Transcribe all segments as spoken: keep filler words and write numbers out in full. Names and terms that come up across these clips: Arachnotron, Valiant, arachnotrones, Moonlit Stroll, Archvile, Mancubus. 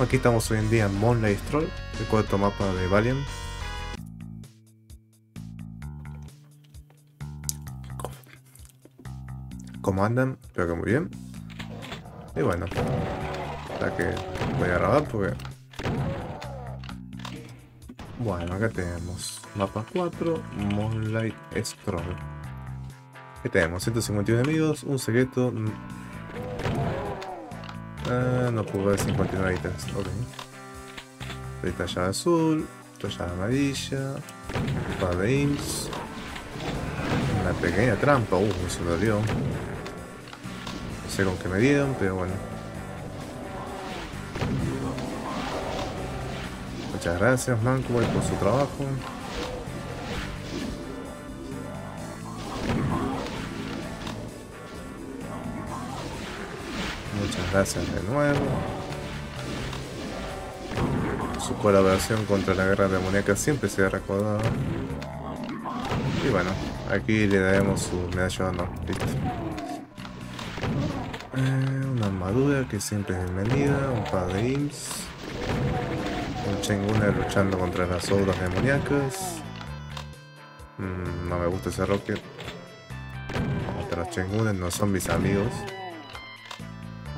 Aquí estamos hoy en día en Moonlit Stroll, el cuarto mapa de Valiant. ¿Cómo andan? Creo que muy bien. Y bueno, hasta que voy a grabar porque... Bueno, acá tenemos mapa cuatro, Moonlit Stroll. Aquí tenemos ciento cincuenta y uno enemigos, un secreto... Ah, no puedo ver cincuenta y nueve ítems, ok. Pantalla azul, pantalla amarilla, para de imps. Una pequeña trampa, uh, se me dolió. No sé con qué me dieron, pero bueno. Muchas gracias Mancubus por su trabajo. Muchas gracias de nuevo. Su colaboración contra la guerra demoníaca siempre será recordada. Y bueno, aquí le daremos su medalla, no, listo. Eh, una armadura que siempre es bienvenida, un par de imps. Un Chenguna luchando contra las hordas demoníacas. Mm, no me gusta ese rocket. Pero los Chengunes no son mis amigos.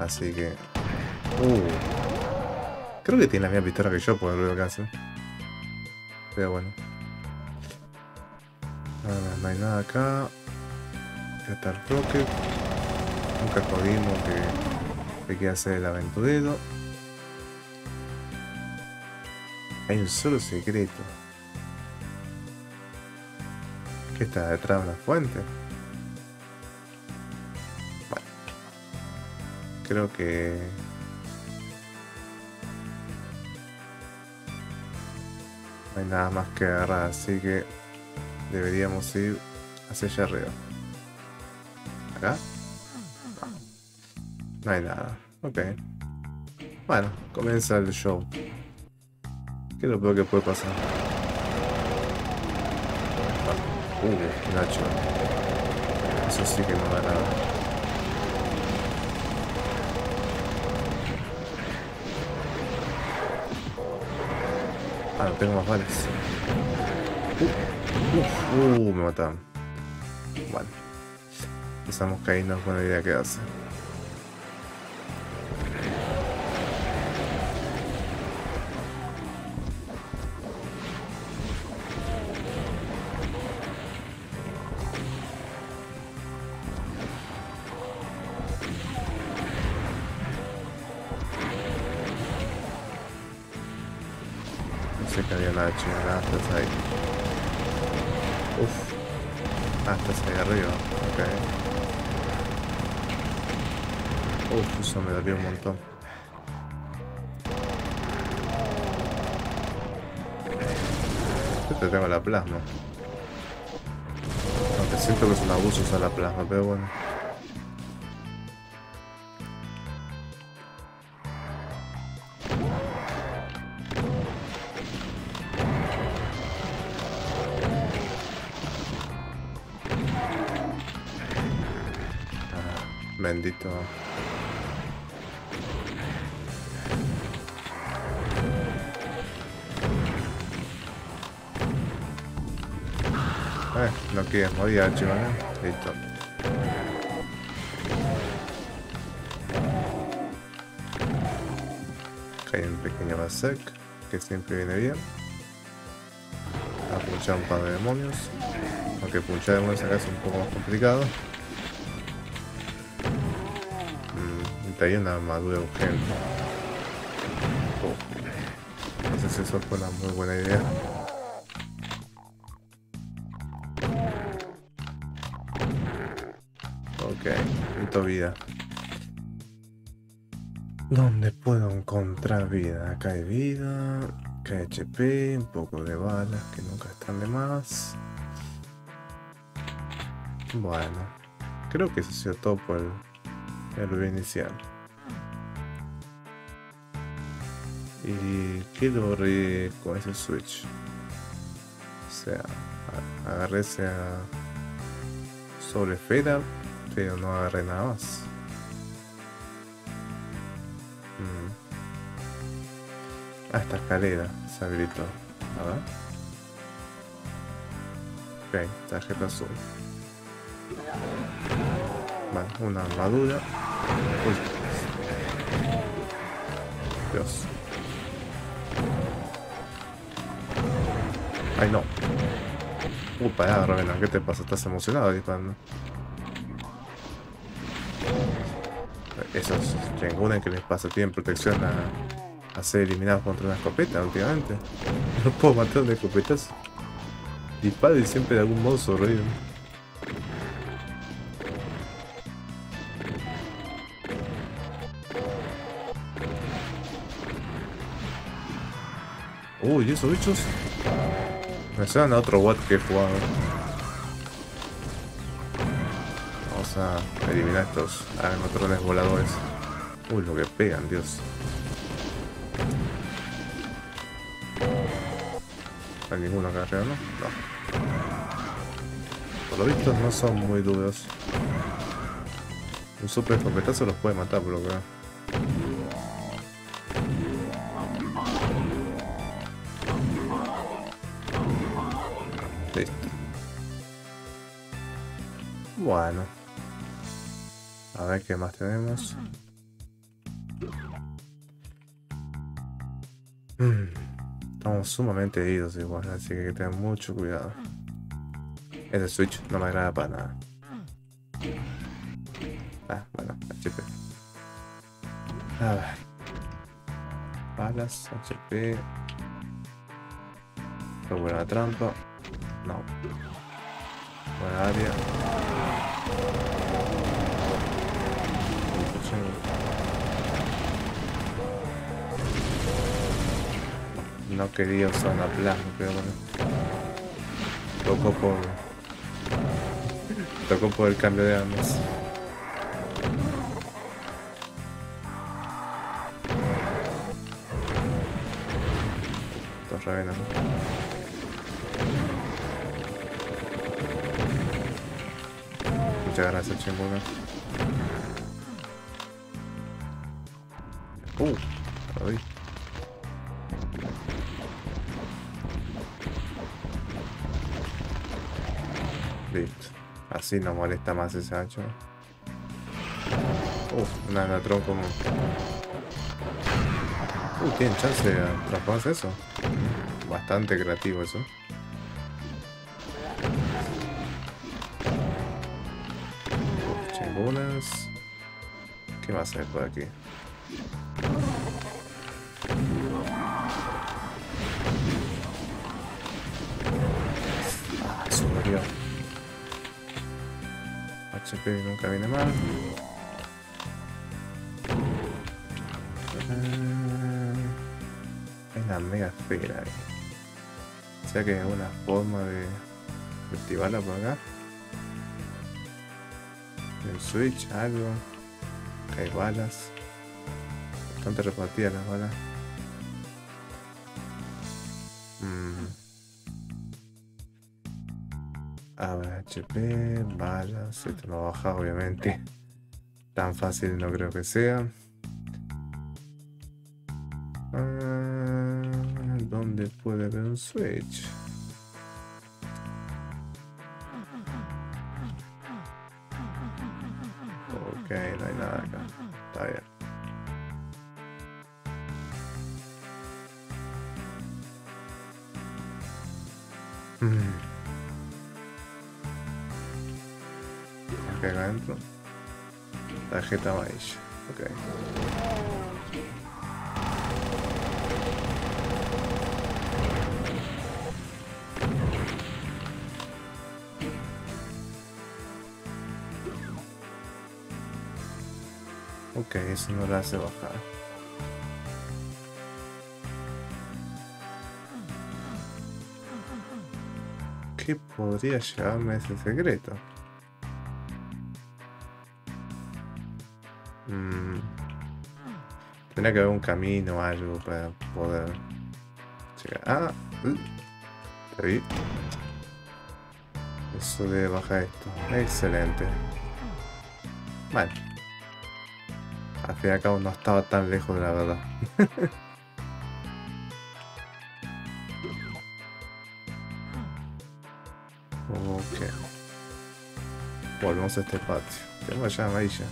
Así que... Uh, creo que tiene la misma pistola que yo por el ruido que hace. Pero bueno. Ah, no hay nada acá. Acá está el rocket. Nunca jodimos que, que quiera hacer el aventurero. Hay un solo secreto. ¿Qué está detrás de una fuente? Bueno. Creo que... No hay nada más que agarrar, así que... Deberíamos ir hacia allá arriba. ¿Acá? No. No hay nada. Ok. Bueno, comienza el show. ¿Qué es lo peor que puede pasar? Uh, Nacho. Eso sí que no da nada. Ah, no tengo más balas. Uh, uh, uh, me mataron. Bueno. Pensamos que ahí no es buena idea quedarse. Que había una chingada hasta ahí. Uff, hasta ahí arriba, ok. Uff, eso me dolió un montón. Este tengo la plasma. Aunque siento que es un abuso usar la plasma, pero bueno. Bendito. Eh, no quieres morir, Archvile, ¿eh? Listo. Hay un pequeño Berserk que siempre viene bien. A punchar un par de demonios. Aunque punchar demonios acá es un poco más complicado. Hay una armadura urgente. Oh. No sé si eso fue una muy buena idea. Ok, necesito vida. ¿Dónde puedo encontrar vida? Acá hay vida, acá hay H P, un poco de balas que nunca están de más. Bueno, creo que eso ha sido todo por el... el rubio inicial. Y que lo re con ese switch. O sea, agarré esa sobre esfera, pero no agarré nada más. Mm. Ah, esta escalera, se habilitó. A ver. Ok, tarjeta azul. Vale, una armadura. Uy. Dios. Ay, no. Uy, pará, Ravena, ¿qué te pasa? Estás emocionado disparando. Esos changunes que les pasa tienen protección a, a ser eliminados contra una escopeta últimamente. No puedo matar de escopetas. Disparo y siempre de algún modo sonríen. Uy, esos bichos. Me suenan a otro Watt que he jugado. Vamos a eliminar estos aracnotrones voladores. Uy, lo que pegan, Dios. No hay ninguno acá arriba, ¿no? No. Por lo visto no son muy duros. Un super escopetazo los puede matar, por lo que veo. Listo. Bueno. A ver qué más tenemos. Mm. Estamos sumamente heridos igual, así que hay que tener mucho cuidado. Ese switch no me agrada para nada. Ah, bueno, H P. A ver. Balas, H P. Pero buena trampa. No. Buena área. No quería usar una plasma, pero bueno. Tocó por... Tocó por el cambio de armas. Estos revenan. Muchas gracias, chingona. Uh, lo vi. Listo. Así no molesta más ese hacho. Uh, un anatrón como... Uh, tienen chance de transformarse eso. Bastante creativo eso. Chingonas. ¿Qué más hay por aquí? Ah, se murió. H P nunca viene mal. Hay una mega esfera ahí. O sea que es una forma de activarla por acá. El switch, algo. Hay balas. Bastante repartidas las balas. Mm. A ver, H P, balas. Esto no baja, obviamente. Tan fácil no creo que sea. Ah, ¿dónde puede haber un switch? Ok, no hay nada acá. Está bien. Mm. Ok, acá adentro. Tarjeta beige. Ok. Ok, eso no la hace bajar. ¿Qué podría llevarme ese secreto? Mm. Tendría que haber un camino o algo para poder llegar. Ah, te vi. Eso debe bajar esto. Excelente. Vale. Al fin y al cabo no estaba tan lejos de la verdad. Volvemos a este patio. Tenemos ya amarilla.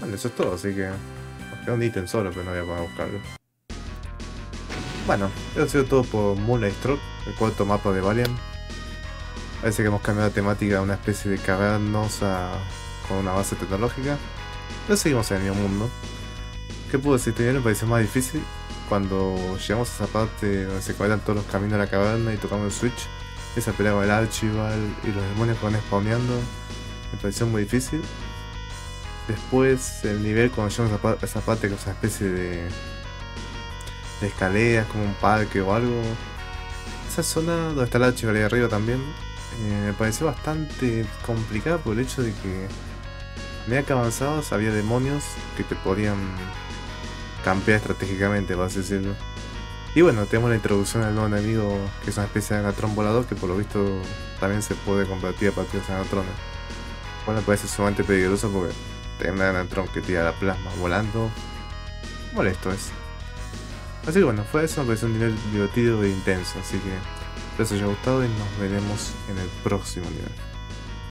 Bueno, eso es todo, así que... Nos queda un ítem solo, pero no voy a poder buscarlo. Bueno, eso ha sido todo por Moonlit Stroll, el cuarto mapa de Valiant. Parece que hemos cambiado la temática a una especie de cavernosa con una base tecnológica. Pero seguimos en el mismo mundo. ¿Qué puedo decir? Primero me pareció más difícil cuando llegamos a esa parte donde se conectan todos los caminos a la caverna y tocamos el switch. Esa pelea con el Archvile y los demonios que van spawneando me pareció muy difícil. Después el nivel cuando llegamos a esa parte que es una especie de, de escaleras, como un parque o algo. Esa zona donde está el Archvile ahí arriba también eh, me pareció bastante complicada por el hecho de que a medida que avanzabas había demonios que te podían campear estratégicamente, por así decirlo. Y bueno, tenemos la introducción al nuevo enemigo, que es una especie de Arachnotron volador, que por lo visto también se puede combatir a partir de Arachnotrones. Bueno, puede ser sumamente peligroso porque tener un Arachnotron que tira la plasma volando, molesto es. Así que bueno, fue eso, me pareció un nivel divertido e intenso, así que espero que os haya gustado y nos veremos en el próximo nivel.